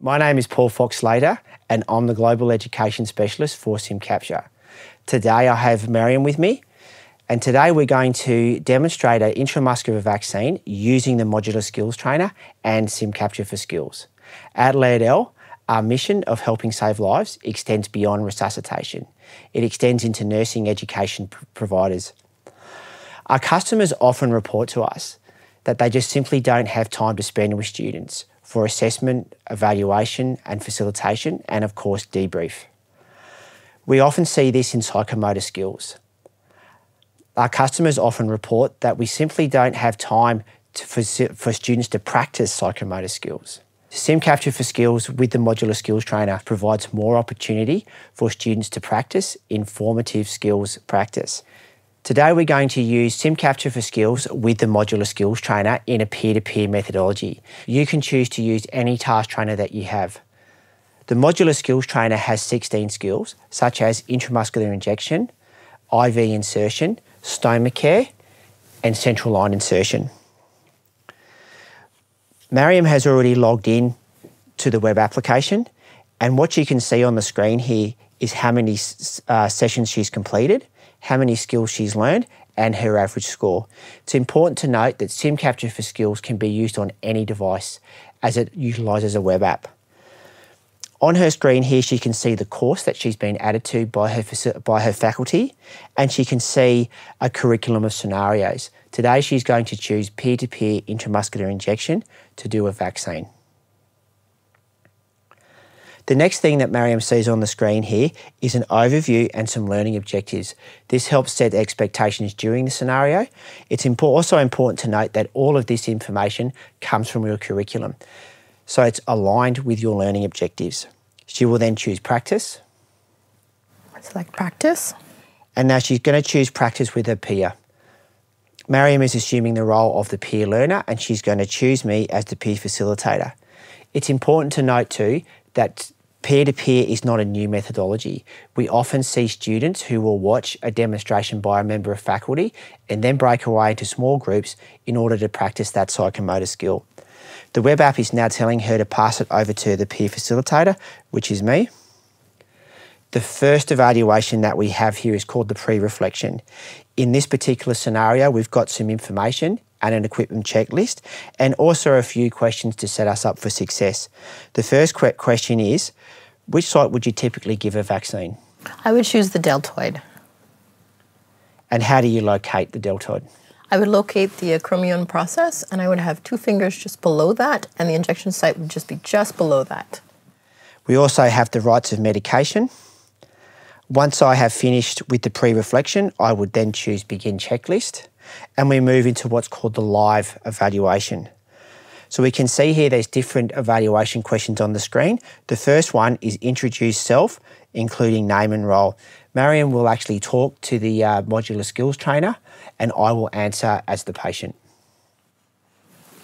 My name is Paul Fox Slater, and I'm the Global Education Specialist for SimCapture. Today I have Maryam with me, and today we're going to demonstrate an intramuscular vaccine using the Modular Skills Trainer and SimCapture for Skills. At Laerdal, our mission of helping save lives extends beyond resuscitation. It extends into nursing education providers. Our customers often report to us that they just simply don't have time to spend with students for assessment, evaluation and facilitation, and of course debrief. We often see this in psychomotor skills. Our customers often report that we simply don't have time for students to practice psychomotor skills. SimCapture for Skills with the Modular Skills Trainer provides more opportunity for students to practice informative skills practice. Today we're going to use SimCapture for Skills with the Modular Skills Trainer in a peer-to-peer methodology. You can choose to use any task trainer that you have. The Modular Skills Trainer has 16 skills, such as intramuscular injection, IV insertion, stoma care, and central line insertion. Maryam has already logged in to the web application, and what you can see on the screen here is how many sessions she's completed, how many skills she's learned, and her average score. It's important to note that SimCapture for Skills can be used on any device as it utilises a web app. On her screen here, she can see the course that she's been added to by her faculty, and she can see a curriculum of scenarios. Today, she's going to choose peer-to-peer intramuscular injection to do a vaccine. The next thing that Maryam sees on the screen here is an overview and some learning objectives. This helps set expectations during the scenario. It's also important to note that all of this information comes from your curriculum, so it's aligned with your learning objectives. She will then choose practice. Select practice. And now she's going to choose practice with her peer. Maryam is assuming the role of the peer learner, and she's going to choose me as the peer facilitator. It's important to note too that peer-to-peer is not a new methodology. We often see students who will watch a demonstration by a member of faculty and then break away into small groups in order to practice that psychomotor skill. The web app is now telling her to pass it over to the peer facilitator, which is me. The first evaluation that we have here is called the pre-reflection. In this particular scenario, we've got some information and an equipment checklist, and also a few questions to set us up for success. The first question is, which site would you typically give a vaccine? I would choose the deltoid. And how do you locate the deltoid? I would locate the acromion process, and I would have two fingers just below that, and the injection site would just be just below that. We also have the rights of medication. Once I have finished with the pre-reflection, I would then choose begin checklist, and we move into what's called the live evaluation. So we can see here there's different evaluation questions on the screen. The first one is introduce self, including name and role. Maryam will actually talk to the Modular Skills Trainer, and I will answer as the patient.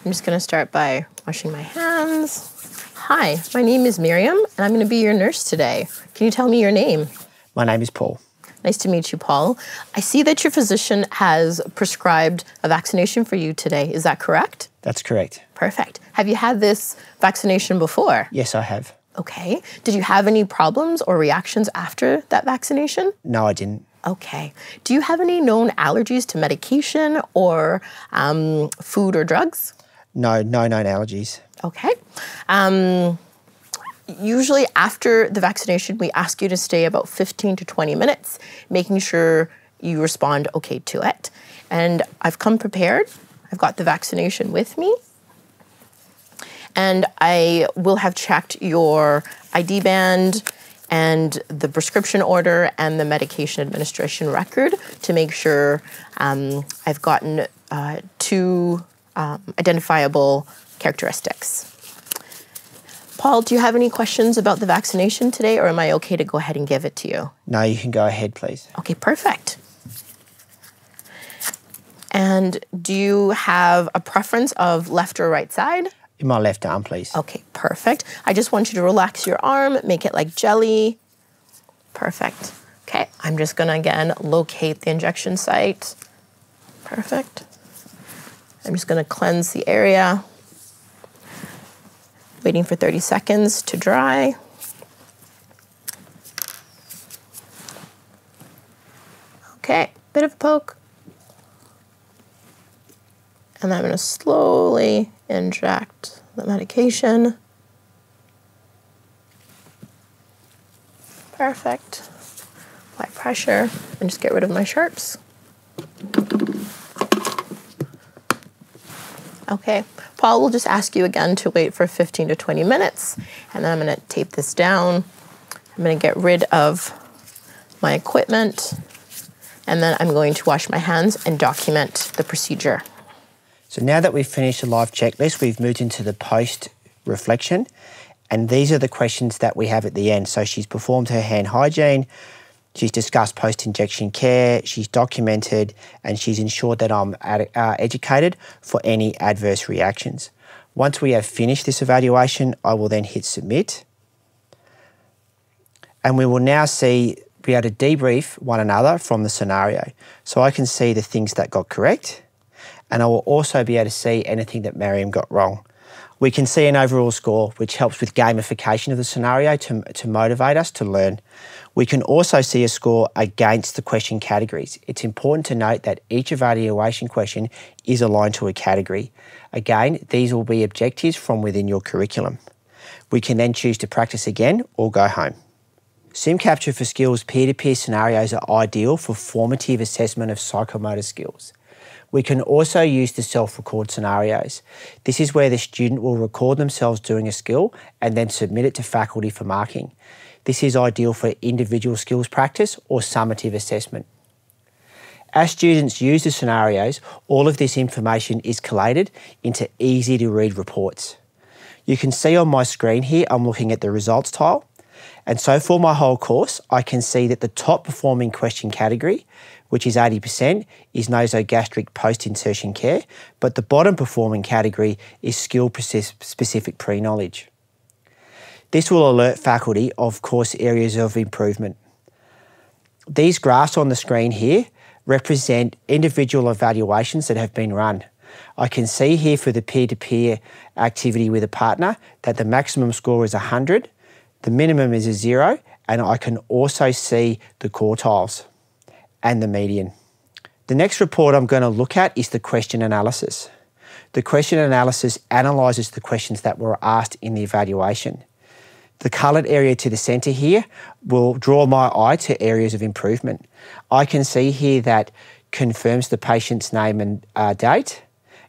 I'm just going to start by washing my hands. Hi, my name is Maryam, and I'm going to be your nurse today. Can you tell me your name? My name is Paul. Nice to meet you, Paul. I see that your physician has prescribed a vaccination for you today. Is that correct? That's correct. Perfect. Have you had this vaccination before? Yes, I have. Okay. Did you have any problems or reactions after that vaccination? No, I didn't. Okay. Do you have any known allergies to medication or food or drugs? No, no known allergies. Okay. Usually after the vaccination, we ask you to stay about 15 to 20 minutes, making sure you respond okay to it. And I've come prepared. I've got the vaccination with me. And I will have checked your ID band and the prescription order and the medication administration record to make sure I've gotten two identifiable characteristics. Paul, do you have any questions about the vaccination today, or am I okay to go ahead and give it to you? No, you can go ahead, please. Okay, perfect. And do you have a preference of left or right side? In my left arm, please. Okay, perfect. I just want you to relax your arm, make it like jelly. Perfect. Okay, I'm just gonna again locate the injection site. Perfect. I'm just gonna cleanse the area. waiting for 30 seconds to dry. Okay, bit of a poke. And I'm gonna slowly inject the medication. Perfect. Apply pressure and just get rid of my sharps. Okay, Paul will just ask you again to wait for 15 to 20 minutes, and then I'm gonna tape this down. I'm gonna get rid of my equipment, and then I'm going to wash my hands and document the procedure. So now that we've finished the live checklist, we've moved into the post-reflection, and these are the questions that we have at the end. So she's performed her hand hygiene, she's discussed post-injection care, she's documented, and she's ensured that I'm educated for any adverse reactions. Once we have finished this evaluation, I will then hit submit. And we will now be able to debrief one another from the scenario. So I can see the things that got correct, and I will also be able to see anything that Maryam got wrong. We can see an overall score, which helps with gamification of the scenario to motivate us to learn. We can also see a score against the question categories. It's important to note that each evaluation question is aligned to a category. Again, these will be objectives from within your curriculum. We can then choose to practice again or go home. SimCapture for Skills peer-to-peer scenarios are ideal for formative assessment of psychomotor skills. We can also use the self-record scenarios. This is where the student will record themselves doing a skill and then submit it to faculty for marking. This is ideal for individual skills practice or summative assessment. As students use the scenarios, all of this information is collated into easy-to-read reports. You can see on my screen here, I'm looking at the results tile. And so for my whole course, I can see that the top performing question category, which is 80%, is nasogastric post-insertion care, but the bottom performing category is skill-specific pre-knowledge. This will alert faculty of course areas of improvement. These graphs on the screen here represent individual evaluations that have been run. I can see here for the peer-to-peer activity with a partner that the maximum score is 100, the minimum is 0, and I can also see the quartiles and the median. The next report I'm going to look at is the question analysis. The question analysis analyses the questions that were asked in the evaluation. The coloured area to the centre here will draw my eye to areas of improvement. I can see here that confirms the patient's name and date.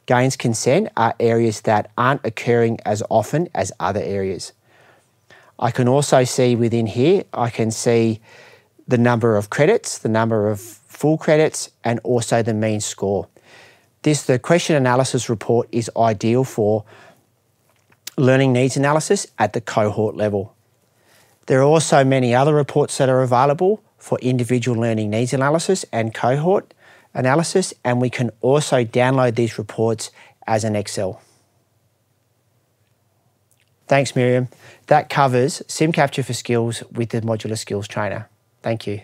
Gains consent are areas that aren't occurring as often as other areas. I can also see within here, I can see the number of credits, the number of full credits, and also the mean score. The question analysis report is ideal for learning needs analysis at the cohort level. There are also many other reports that are available for individual learning needs analysis and cohort analysis, and we can also download these reports as an Excel. Thanks, Miriam. That covers SimCapture for Skills with the Modular Skills Trainer. Thank you.